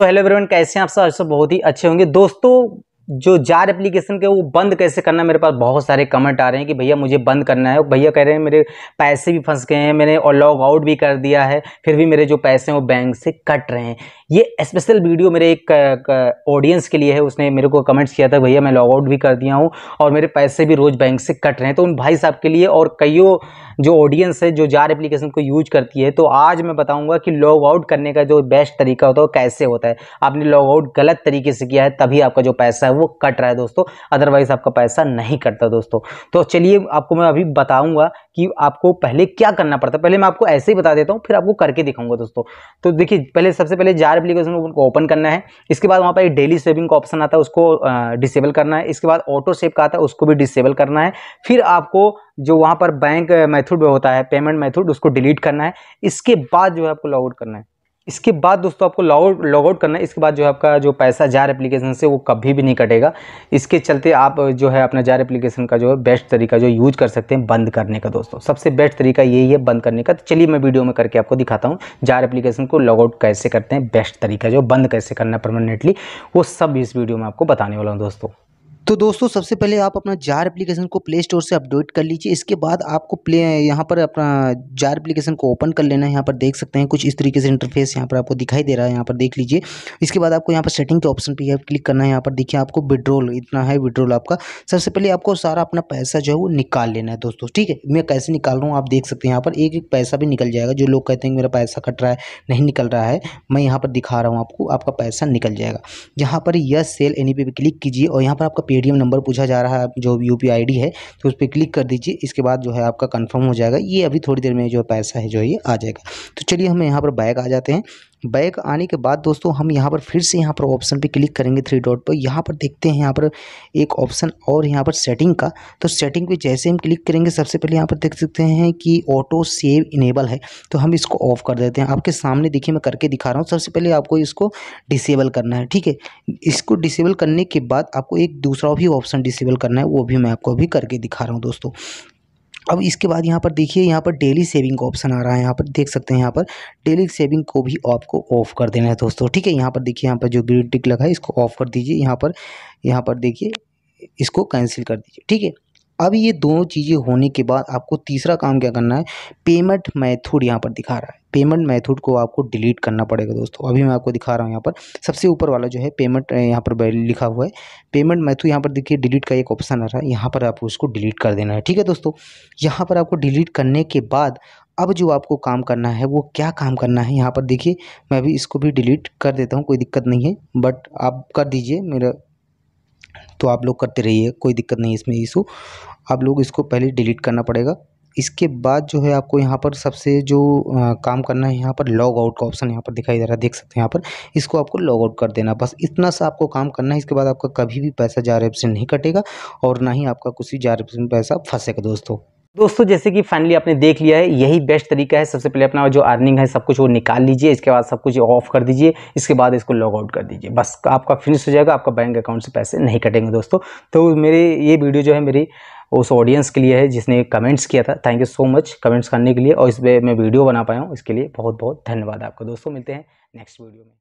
तो hello everyone, कैसे हैं आप सब? बहुत ही अच्छे होंगे दोस्तों। जो जार एप्लीकेशन के वो बंद कैसे करना, मेरे पास बहुत सारे कमेंट आ रहे हैं कि भैया मुझे बंद करना है। भैया कह रहे हैं मेरे पैसे भी फंस गए हैं, मैंने और लॉग आउट भी कर दिया है, फिर भी मेरे जो पैसे हैं वो बैंक से कट रहे हैं। ये स्पेशल वीडियो मेरे एक ऑडियंस के लिए है। उसने मेरे को कमेंट्स किया था, भैया मैं लॉग आउट भी कर दिया हूँ और मेरे पैसे भी रोज़ बैंक से कट रहे हैं। तो उन भाई साहब के लिए और कईयों जो ऑडियंस है जो जार एप्लीकेशन को यूज करती है, तो आज मैं बताऊँगा कि लॉग आउट करने का जो बेस्ट तरीका होता है वो कैसे होता है। आपने लॉग आउट गलत तरीके से किया है तभी आपका जो पैसा वो कट रहा है दोस्तों, अदरवाइज आपका पैसा नहीं कटता दोस्तों। तो चलिए आपको मैं अभी बताऊंगा कि आपको पहले क्या करना पड़ता है। पहले मैं आपको ऐसे ही बता देता हूं, फिर आपको करके दिखाऊंगा दोस्तों। तो देखिए, पहले सबसे पहले जार एप्लीकेशन को ओपन करना है। इसके बाद वहां पर एक डेली सेविंग का ऑप्शन आता है, उसको डिसेबल करना है। इसके बाद ऑटो सेव का आता है, उसको भी डिसेबल करना है। फिर आपको जो वहां पर बैंक मेथड होता है, पेमेंट मेथड, उसको डिलीट करना है। इसके बाद जो है आपको लॉग आउट करना है। इसके बाद दोस्तों आपको लॉग आउट करना है। इसके बाद जो है आपका जो पैसा जार एप्लीकेशन से वो कभी भी नहीं कटेगा। इसके चलते आप जो है अपना जार एप्लीकेशन का जो है बेस्ट तरीका जो यूज कर सकते हैं बंद करने का दोस्तों, सबसे बेस्ट तरीका यही है बंद करने का। तो चलिए मैं वीडियो में करके आपको दिखाता हूँ जार एप्लीकेशन को लॉग आउट कैसे करते हैं, बेस्ट तरीका जो बंद कैसे करना है परमानेंटली, वो सब इस वीडियो में आपको बताने वाला हूँ दोस्तों। तो दोस्तों सबसे पहले आप अपना जार एप्लीकेशन को प्ले स्टोर से अपडेट कर लीजिए। इसके बाद आपको यहाँ पर अपना जार एप्लीकेशन को ओपन कर लेना है। यहाँ पर देख सकते हैं कुछ इस तरीके से इंटरफेस यहाँ पर आपको दिखाई दे रहा है, यहाँ पर देख लीजिए। इसके बाद आपको यहाँ पर सेटिंग के ऑप्शन पे क्लिक करना है। यहाँ पर देखिए आपको विड्रॉल इतना है, विड्रॉल आपका सबसे पहले आपको सारा अपना पैसा जो है वो निकाल लेना है दोस्तों, ठीक है। मैं कैसे निकाल रहा हूँ आप देख सकते हैं, यहाँ पर एक एक पैसा भी निकल जाएगा। जो लोग कहते हैं मेरा पैसा कट रहा है, नहीं निकल रहा है, मैं यहाँ पर दिखा रहा हूँ आपको, आपका पैसा निकल जाएगा। यहाँ पर यस सेल एनी पे क्लिक कीजिए और यहाँ पर आपका ATM नंबर पूछा जा रहा है, जो UPI ID है तो उस पर क्लिक कर दीजिए। इसके बाद जो है आपका कंफर्म हो जाएगा। ये अभी थोड़ी देर में जो पैसा है जो ये आ जाएगा। तो चलिए हम यहाँ पर बैक आ जाते हैं। बैक आने के बाद दोस्तों हम यहाँ पर फिर से यहाँ पर ऑप्शन पे क्लिक करेंगे, 3 डॉट पर। यहाँ पर देखते हैं यहाँ पर एक ऑप्शन और यहाँ पर सेटिंग का। तो सेटिंग पे जैसे हम क्लिक करेंगे, सबसे पहले यहाँ पर देख सकते हैं कि ऑटो सेव इनेबल है, तो हम इसको ऑफ कर देते हैं। आपके सामने देखिए मैं करके दिखा रहा हूँ। सबसे पहले आपको इसको डिसेबल करना है, ठीक है। इसको डिसेबल करने के बाद आपको एक दूसरा भी ऑप्शन डिसेबल करना है, वो भी मैं आपको अभी करके दिखा रहा हूँ दोस्तों। अब इसके बाद यहाँ पर देखिए यहाँ पर डेली सेविंग का ऑप्शन आ रहा है, यहाँ पर देख सकते हैं। यहाँ पर डेली सेविंग को भी आपको ऑफ कर देना है दोस्तों, ठीक है। यहाँ पर देखिए यहाँ पर जो ग्रीन टिक लगा है इसको ऑफ कर दीजिए। यहाँ पर देखिए इसको कैंसिल कर दीजिए, ठीक है। अब ये दोनों चीज़ें होने के बाद आपको तीसरा काम क्या करना है, पेमेंट मेथड यहाँ पर दिखा रहा है, पेमेंट मेथड को आपको डिलीट करना पड़ेगा दोस्तों। अभी मैं आपको दिखा रहा हूँ, यहाँ पर सबसे ऊपर वाला जो है पेमेंट यहाँ पर लिखा हुआ है, पेमेंट मेथड। यहाँ पर देखिए डिलीट का एक ऑप्शन आ रहा है, यहाँ पर आपको उसको डिलीट कर देना है, ठीक है दोस्तों। यहाँ पर आपको डिलीट करने के बाद अब जो आपको काम करना है, वो क्या काम करना है, यहाँ पर देखिए मैं अभी इसको भी डिलीट कर देता हूँ, कोई दिक्कत नहीं है। बट आप कर दीजिए, मेरा तो आप लोग करते रहिए, कोई दिक्कत नहीं इसमें इशू। आप लोग इसको पहले डिलीट करना पड़ेगा। इसके बाद जो है आपको यहाँ पर सबसे जो काम करना है, यहाँ पर लॉग आउट का ऑप्शन यहाँ पर दिखाई दे रहा है, देख सकते हैं। यहाँ पर इसको आपको लॉग आउट कर देना, बस इतना सा आपको काम करना है। इसके बाद आपका कभी भी पैसा जार ऐप से नहीं कटेगा और ना ही आपका किसी जार ऐप से पैसा फंसेगा दोस्तों। जैसे कि फाइनली आपने देख लिया है, यही बेस्ट तरीका है। सबसे पहले अपना जो अर्निंग है सब कुछ वो निकाल लीजिए, इसके बाद सब कुछ ऑफ कर दीजिए, इसके बाद इसको लॉग आउट कर दीजिए, बस आपका फिनिश हो जाएगा। आपका बैंक अकाउंट से पैसे नहीं कटेंगे दोस्तों। तो मेरे ये वीडियो जो है मेरी उस ऑडियंस के लिए है जिसने कमेंट्स किया था। Thank you so much comments करने के लिए, और इस पर मैं वीडियो बना पाया हूँ इसके लिए बहुत बहुत धन्यवाद आपका दोस्तों। मिलते हैं नेक्स्ट वीडियो में।